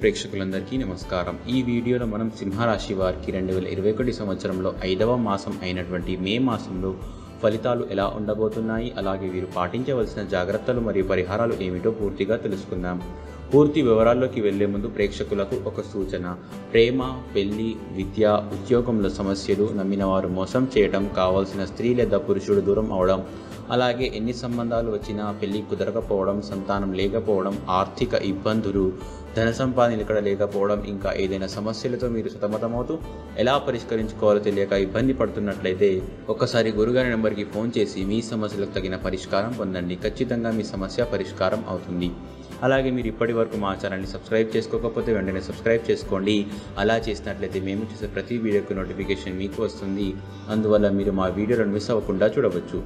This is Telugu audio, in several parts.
ప్రేక్షకులందరికీ నమస్కారం। ఈ వీడియోలో మనం సింహ రాశి వారికి 2021 సంవత్సరంలో 5వ మాసం అయినటువంటి మే మాసంలో ఫలితాలు ఎలా ఉండబోతున్నాయి, అలాగే వీరు పాటించవలసిన జాగ్రత్తలు మరియు పరిహారాలు ఏమిటో పూర్తిగా తెలుసుకుందాం। పూర్తి వివరాల్లోకి వెళ్లే ముందు ప్రేక్షకులకు ఒక సూచన, ప్రేమ, పెళ్లి, విద్య, ఉద్యోగంలో సమస్యలు, నమ్మినవారు మోసం చేయడం, కావాల్సిన స్త్రీ లేదా పురుషుడు దూరం అవడం, అలాగే ఎన్ని సంబంధాలు వచ్చినా పెళ్లి కుదరకపోవడం, సంతానం లేకపోవడం, ఆర్థిక ఇబ్బందులు, ధన సంపాదన ఇక్కడ లేకపోవడం, ఇంకా ఏదైనా సమస్యలతో మీరు సతమతమవుతూ ఎలా పరిష్కరించుకోవాలో తెలియక ఇబ్బంది పడుతున్నట్లయితే ఒక్కసారి గురుగారి నెంబర్కి ఫోన్ చేసి మీ సమస్యలకు తగిన పరిష్కారం పొందండి। ఖచ్చితంగా మీ సమస్య పరిష్కారం అవుతుంది। అలాగే మీరు ఇప్పటి వరకు మా ఛానల్ని సబ్స్క్రైబ్ చేసుకోకపోతే వెంటనే సబ్స్క్రైబ్ చేసుకోండి। అలా చేసినట్లయితే మేము చేసే ప్రతి వీడియోకి నోటిఫికేషన్ మీకు వస్తుంది, అందువల్ల మీరు మా వీడియోలను మిస్ అవ్వకుండా చూడవచ్చు।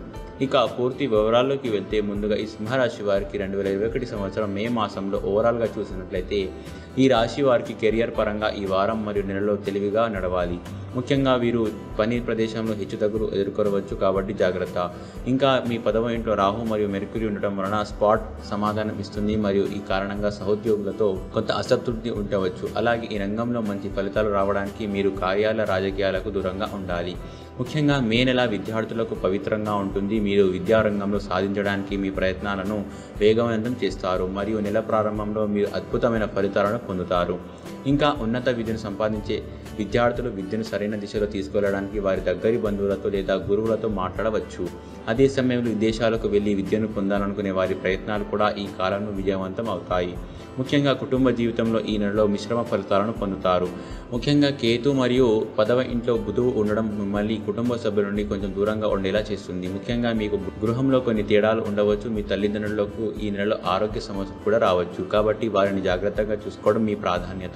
ఇక పూర్తి వివరాల్లోకి వెళ్తే ముందుగా ఈ సింహరాశి వారికి 2021 సంవత్సరం మే మాసంలో ఓవరాల్గా చూసినట్లయితే ఈ రాశి వారికి కెరియర్ పరంగా ఈ వారం మరియు నెలలో తెలివిగా నడవాలి। ముఖ్యంగా వీరు పని ప్రదేశంలో హెచ్చుతగ్గులు ఎదుర్కొనవచ్చు, కాబట్టి జాగ్రత్త। ఇంకా మీ 10వ ఇంట్లో రాహు మరియు మెర్క్యూరీ ఉండటం వలన స్పాట్ సమాధానం ఇస్తుంది మరియు ఈ కారణంగా సహోద్యోగులతో కొంత అసంతృప్తి ఉండవచ్చు। అలాగే ఈ రంగంలో మంచి ఫలితాలు రావడానికి మీరు కార్యాలయ రాజకీయాలకు దూరంగా ఉండాలి। ముఖ్యంగా మే నెల విద్యార్థులకు పవిత్రంగా ఉంటుంది। మీరు విద్యారంగంలో సాధించడానికి మీ ప్రయత్నాలను వేగవంతం చేస్తారు మరియు నెల ప్రారంభంలో మీరు అద్భుతమైన ఫలితాలను పొందుతారు। ఇంకా ఉన్నత విద్యను సంపాదించే విద్యార్థులు విద్యను సరైన దిశలో తీసుకెళ్లడానికి వారి దగ్గరి బంధువులతో లేదా గురువులతో మాట్లాడవచ్చు। అదే సమయంలో విదేశాలకు వెళ్ళి విద్యను పొందాలనుకునే వారి ప్రయత్నాలు కూడా ఈ కాలంలో విజయవంతం అవుతాయి। ముఖ్యంగా కుటుంబ జీవితంలో ఈ నెలలో మిశ్రమ ఫలితాలను పొందుతారు। ముఖ్యంగా కేతు మరియు 10వ ఇంట్లో బుధువు ఉండడం మిమ్మల్ని కుటుంబ సభ్యుల నుండి కొంచెం దూరంగా ఉండేలా చేస్తుంది। ముఖ్యంగా మీకు గృహంలో కొన్ని తేడాలు ఉండవచ్చు। మీ తల్లిదండ్రులకు ఈ నెలలో ఆరోగ్య సమస్యలు కూడా రావచ్చు, కాబట్టి వారిని జాగ్రత్తగా చూసుకోవడం మీ ప్రాధాన్యత।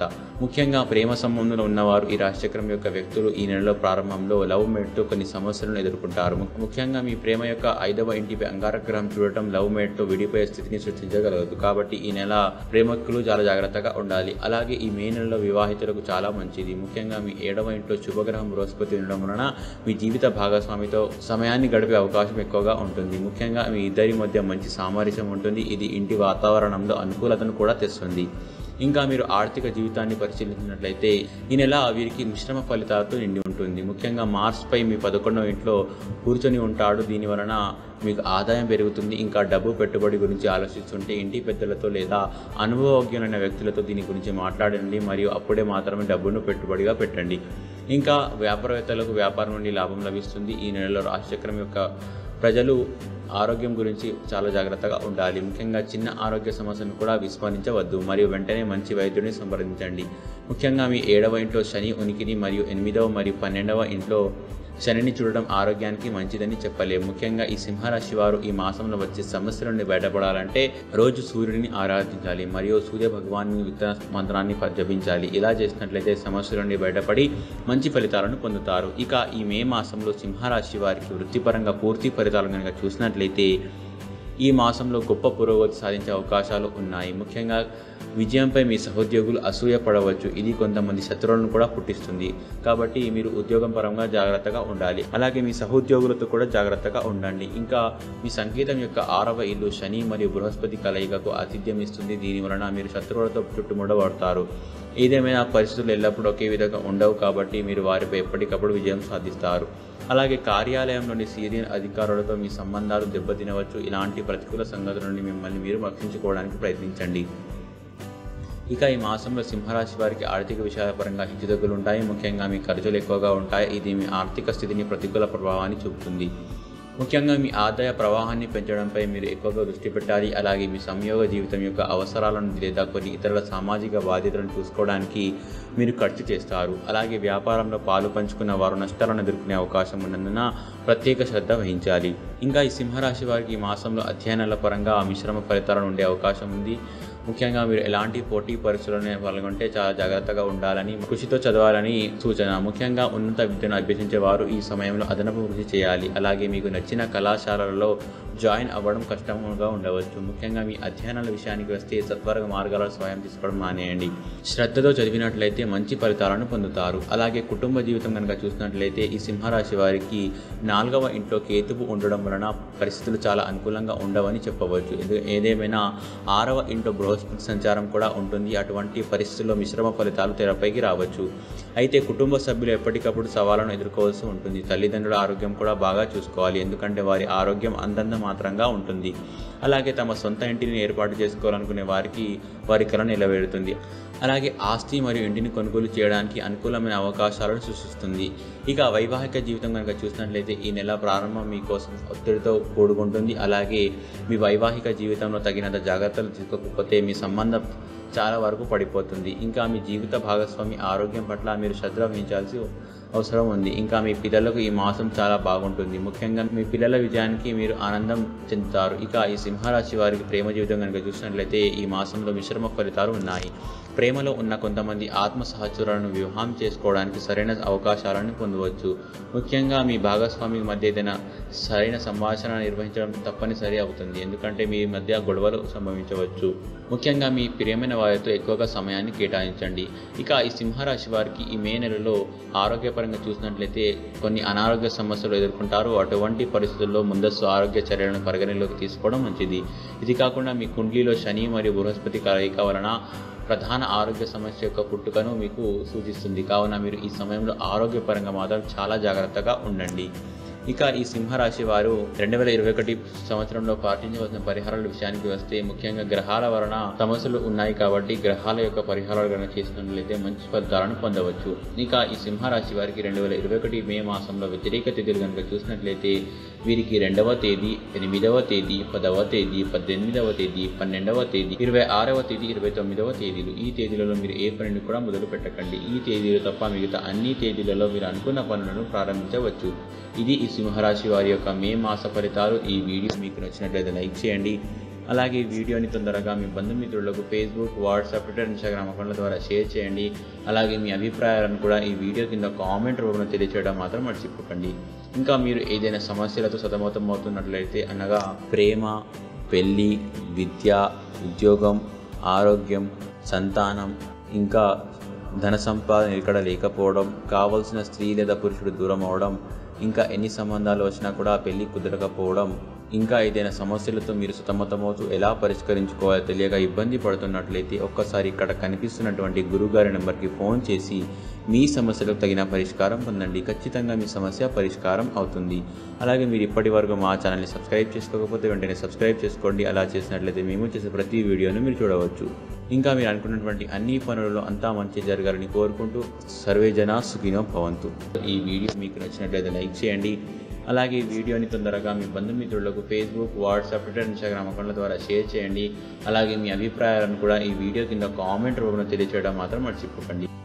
ముఖ్యంగా ప్రేమ సంబంధంలో ఉన్నవారు ఈ రాశిచక్రం యొక్క వ్యక్తులు ఈ నెలలో ప్రారంభంలో లవ్ మేట్తో కొన్ని సమస్యలను ఎదుర్కొంటారు। ముఖ్యంగా మీ ప్రేమ యొక్క 5వ ఇంటిపై అంగారగ్రహం చూడటం లవ్ మేట్తో విడిపోయే స్థితిని సృష్టించగలదు, కాబట్టి ఈ నెల ప్రేమకులు చాలా జాగ్రత్తగా ఉండాలి। అలాగే ఈ మే నెలలో వివాహితులకు చాలా మంచిది। ముఖ్యంగా మీ 7వ ఇంట్లో శుభగ్రహం బృహస్పతి ఉండడం వలన మీ జీవిత భాగస్వామితో సమయాన్ని గడిపే అవకాశం ఎక్కువగా ఉంటుంది। ముఖ్యంగా మీ ఇద్దరి మధ్య మంచి సామరస్యం ఉంటుంది, ఇది ఇంటి వాతావరణంలో అనుకూలతను కూడా తెస్తుంది। ఇంకా మీరు ఆర్థిక జీవితాన్ని పరిశీలించినట్లయితే ఈ నెల వీరికి మిశ్రమ ఫలితాలతో నిండి ఉంటుంది। ముఖ్యంగా మార్స్ పై మీ 11వ ఇంట్లో కూర్చొని ఉంటాడు, దీనివలన మీకు ఆదాయం పెరుగుతుంది। ఇంకా డబ్బు పెట్టుబడి గురించి ఆలోచిస్తుంటే ఇంటి పెద్దలతో లేదా అనుభవజ్ఞులైన వ్యక్తులతో దీని గురించి మాట్లాడండి మరియు అప్పుడే మాత్రమే డబ్బును పెట్టుబడిగా పెట్టండి। ఇంకా వ్యాపారవేత్తలకు వ్యాపారం నుండి లాభం లభిస్తుంది। ఈ నెలలో రాశిచక్రం యొక్క ప్రజలు ఆరోగ్యం గురించి చాలా జాగ్రత్తగా ఉండాలి। ముఖ్యంగా చిన్న ఆరోగ్య సమస్యను కూడా విస్మరించవద్దు మరియు వెంటనే మంచి వైద్యుడిని సంప్రదించండి। ముఖ్యంగా మీ 7వ ఇంట్లో శని ఉనికిని మరియు 8వ మరియు 12వ ఇంట్లో శనిని చూడడం ఆరోగ్యానికి మంచిదని చెప్పలేము। ముఖ్యంగా ఈ సింహరాశి వారు ఈ మాసంలో వచ్చే సమస్యల నుండి బయటపడాలంటే రోజు సూర్యుడిని ఆరాధించాలి మరియు సూర్య భగవాన్ విత్త మంత్రాన్ని జపించాలి। ఇలా చేసినట్లయితే సమస్యల నుండి బయటపడి మంచి ఫలితాలను పొందుతారు। ఇక ఈ మే మాసంలో సింహరాశి వారికి వృత్తిపరంగా పూర్తి ఫలితాలను కనుక చూసినట్లయితే ఈ మాసంలో గొప్ప పురోగతి సాధించే అవకాశాలు ఉన్నాయి। ముఖ్యంగా విజయంపై మీ సహోద్యోగులు అసూయ పడవచ్చు, ఇది కొంతమంది శత్రువులను కూడా పుట్టిస్తుంది, కాబట్టి మీరు ఉద్యోగం పరంగా జాగ్రత్తగా ఉండాలి। అలాగే మీ సహోద్యోగులతో కూడా జాగ్రత్తగా ఉండండి। ఇంకా మీ సంకేతం యొక్క 6వ ఇల్లు శని మరియు బృహస్పతి కలయికకు ఆతిథ్యం ఇస్తుంది, దీని వలన మీరు శత్రువులతో చుట్టుముట్టబడతారు। ఏదేమైనా పరిస్థితులు ఎల్లప్పుడూ ఒకే విధంగా ఉండవు, కాబట్టి మీరు వారిపై ఎప్పటికప్పుడు విజయం సాధిస్తారు। అలాగే కార్యాలయంలోని సీనియర్ అధికారులతో మీ సంబంధాలు దెబ్బతినవచ్చు, ఇలాంటి ప్రతికూల సంగతుల నుండి మిమ్మల్ని మీరు రక్షించుకోవడానికి ప్రయత్నించండి। ఇక ఈ మాసంలో సింహరాశి వారికి ఆర్థిక విషయాల పరంగా హెచ్చుతగ్గులు ఉంటాయి। ముఖ్యంగా మీ ఖర్చులు ఎక్కువగా ఉంటాయి, ఇది మీ ఆర్థిక స్థితిని ప్రతికూల ప్రభావాన్ని చూపుతుంది। ముఖ్యంగా మీ ఆదాయ ప్రవాహాన్ని పెంచడంపై మీరు ఎక్కువగా దృష్టి పెట్టాలి। అలాగే మీ సంయోగ జీవితం యొక్క అవసరాలను లేదా కొన్ని ఇతరుల సామాజిక బాధ్యతలను చూసుకోవడానికి మీరు ఖర్చు చేస్తారు। అలాగే వ్యాపారంలో పాలు పంచుకున్న వారు నష్టాలను ఎదుర్కొనే అవకాశం ఉన్నందున ప్రత్యేక శ్రద్ధ వహించాలి। ఇంకా ఈ సింహరాశి వారికి ఈ మాసంలో అధ్యయనాల పరంగా మిశ్రమ ఫలితాలను ఉండే అవకాశం ఉంది। ముఖ్యంగా మీరు ఎలాంటి పోటీ పరీక్షలను పాల్గొంటే చాలా జాగ్రత్తగా ఉండాలని, కృషితో చదవాలని సూచన। ముఖ్యంగా ఉన్నత విద్యను అభ్యసించే వారు ఈ సమయంలో అదనపు కృషి చేయాలి। అలాగే మీకు నచ్చిన కళాశాలలలో జాయిన్ అవ్వడం కష్టంగా ఉండవచ్చు। ముఖ్యంగా మీ అధ్యయనాల విషయానికి వస్తే సత్వర మార్గాలను స్వయం తీసుకోవడం మానేయండి, శ్రద్ధతో చదివినట్లయితే మంచి ఫలితాలను పొందుతారు। అలాగే కుటుంబ జీవితం కనుక చూసినట్లయితే ఈ సింహరాశి వారికి 4వ ఇంట్లో కేతువు ఉండడం వలన పరిస్థితులు చాలా అనుకూలంగా ఉండవని చెప్పవచ్చు। ఏదేమైనా 6వ ఇంట్లో బృహ పౌష్టిక సంచారం కూడా ఉంటుంది. అటువంటి పరిస్థితుల్లో మిశ్రమ ఫలితాలు తెరపైకి రావచ్చు. అయితే కుటుంబ సభ్యులు ఎప్పటికప్పుడు సవాళ్ళను ఎదుర్కోవాల్సి ఉంటుంది. తల్లిదండ్రుల ఆరోగ్యం కూడా బాగా చూసుకోవాలి, ఎందుకంటే వారి ఆరోగ్యం అంతంత మాత్రంగా ఉంటుంది. అలాగే తమ సొంత ఇంటిని ఏర్పాటు చేసుకోవాలనుకునే వారికి వారి కళ నిలబెడుతుంది. అలాగే ఆస్తి మరియు ఇంటిని కొనుగోలు చేయడానికి అనుకూలమైన అవకాశాలను సృష్టిస్తుంది. ఇక వైవాహిక జీవితం కనుక చూసినట్లయితే ఈ నెల ప్రారంభం మీకోసం ఒత్తిడితో కూడుకుంటుంది. అలాగే మీ వైవాహిక జీవితంలో తగినంత జాగ్రత్తలు తీసుకోకపోతే మీ సంబంధం చాలా వరకు పడిపోతుంది. ఇంకా మీ జీవిత భాగస్వామి ఆరోగ్యం పట్ల మీరు శ్రద్ధ వహించాల్సి అవసరం ఉంది. ఇంకా మీ పిల్లలకు ఈ మాసం చాలా బాగుంటుంది. ముఖ్యంగా మీ పిల్లల విజయానికి మీరు ఆనందం చెందుతారు. ఇక ఈ సింహరాశి వారికి ప్రేమ జీవితం కనుక చూసినట్లయితే ఈ మాసంలో మిశ్రమ ఫలితాలు ఉన్నాయి. ప్రేమలో ఉన్న కొంతమంది ఆత్మ సహచరులను వివాహం చేసుకోవడానికి సరైన అవకాశాలను పొందవచ్చు. ముఖ్యంగా మీ భాగస్వామి మధ్య ఏదైనా సరైన సంభాషణ నిర్వహించడం తప్పనిసరి అవుతుంది, ఎందుకంటే మీ మధ్య గొడవలు సంభవించవచ్చు. ముఖ్యంగా మీ ప్రియమైన వారితో ఎక్కువగా సమయాన్ని కేటాయించండి. ఇక ఈ సింహరాశి వారికి ఈ మే నెలలో ఆరోగ్యపరంగా చూసినట్లయితే కొన్ని అనారోగ్య సమస్యలు ఎదుర్కొంటారు. అటువంటి పరిస్థితుల్లో ముందస్తు ఆరోగ్య చర్యలను పరిగణలోకి తీసుకోవడం మంచిది. ఇది కాకుండా మీ కుండలీలో శని మరియు బృహస్పతి కలయిక వలన ప్రధాన ఆరోగ్య సమస్య యొక్క పుట్టుకను మీకు సూచిస్తుంది. కావున మీరు ఈ సమయంలో ఆరోగ్యపరంగా మాత్రం చాలా జాగ్రత్తగా ఉండండి. ఇక ఈ సింహరాశి వారు 2021 సంవత్సరంలో పాటించవలసిన పరిహారాల విషయానికి వస్తే, ముఖ్యంగా గ్రహాల వలన సమస్యలు ఉన్నాయి కాబట్టి గ్రహాల యొక్క పరిహారాలు కనుక చేసినట్లయితే మంచి ఫలితాలను పొందవచ్చు. ఇక ఈ సింహరాశి వారికి 2021 మే మాసంలో వ్యతిరేక తేదీలు కనుక చూసినట్లయితే వీరికి 2వ తేదీ, 8వ తేదీ, 10వ తేదీ, 18వ తేదీ, 12వ తేదీ, 26వ తేదీ, 29వ తేదీలు. ఈ తేదీలలో మీరు ఏ పనిని కూడా మొదలు పెట్టకండి. ఈ తేదీలు తప్ప మిగతా అన్ని తేదీలలో మీరు అనుకున్న పనులను ప్రారంభించవచ్చు. ఇది ఈ సింహరాశి వారి యొక్క మే మాస ఫలితాలు. ఈ వీడియో మీకు నచ్చినట్లయితే లైక్ చేయండి. అలాగే వీడియోని తొందరగా మీ బంధుమిత్రులకు ఫేస్బుక్, వాట్సాప్, ట్విట్టర్, ఇన్స్టాగ్రామ్ అకౌంట్ల ద్వారా షేర్ చేయండి. అలాగే మీ అభిప్రాయాలను కూడా ఈ వీడియో కింద కామెంట్ రూపంలో తెలియచేయడం మాత్రం మర్చిపోకండి. ఇంకా మీరు ఏదైనా సమస్యలతో సతమతమవుతున్నట్లయితే, అనగా ప్రేమ, పెళ్ళి, విద్య, ఉద్యోగం, ఆరోగ్యం, సంతానం, ఇంకా ధన సంపాదన ఇక్కడ లేకపోవడం, కావలసిన స్త్రీ లేదా పురుషుడు దూరం అవడం, ఇంకా ఎన్ని సంబంధాలు వచ్చినా కూడా పెళ్లి కుదరకపోవడం, ఇంకా ఏదైనా సమస్యలతో మీరు సతమతమవుతూ ఎలా పరిష్కరించుకోవాలో తెలియక ఇబ్బంది పడుతున్నట్లయితే ఒక్కసారి ఇక్కడ కనిపిస్తున్నటువంటి గురుగారి నెంబర్కి ఫోన్ చేసి మీ సమస్యలకు తగిన పరిష్కారం పొందండి. ఖచ్చితంగా మీ సమస్య పరిష్కారం అవుతుంది. అలాగే మీరు ఇప్పటి వరకు మా ఛానల్ని సబ్స్క్రైబ్ చేసుకోకపోతే వెంటనే సబ్స్క్రైబ్ చేసుకోండి. అలా చేసినట్లయితే మేము చేసే ప్రతి వీడియోను మీరు చూడవచ్చు. ఇంకా మీరు అనుకున్నటువంటి అన్ని పనులలో అంతా మంచి జరగాలని కోరుకుంటూ సర్వే జనా సుఖినో భవంతు. ఈ వీడియో మీకు నచ్చినట్లయితే లైక్ చేయండి. అలాగే వీడియోని తొందరగా మీ బంధుమిత్రులకు ఫేస్బుక్, వాట్సాప్, ట్విట్టర్, ఇన్స్టాగ్రామ్ అకౌంట్ల ద్వారా షేర్ చేయండి. అలాగే మీ అభిప్రాయాలను కూడా ఈ వీడియో కింద కామెంట్ రూపంలో తెలియచేయడం మాత్రం మర్చిపోకండి.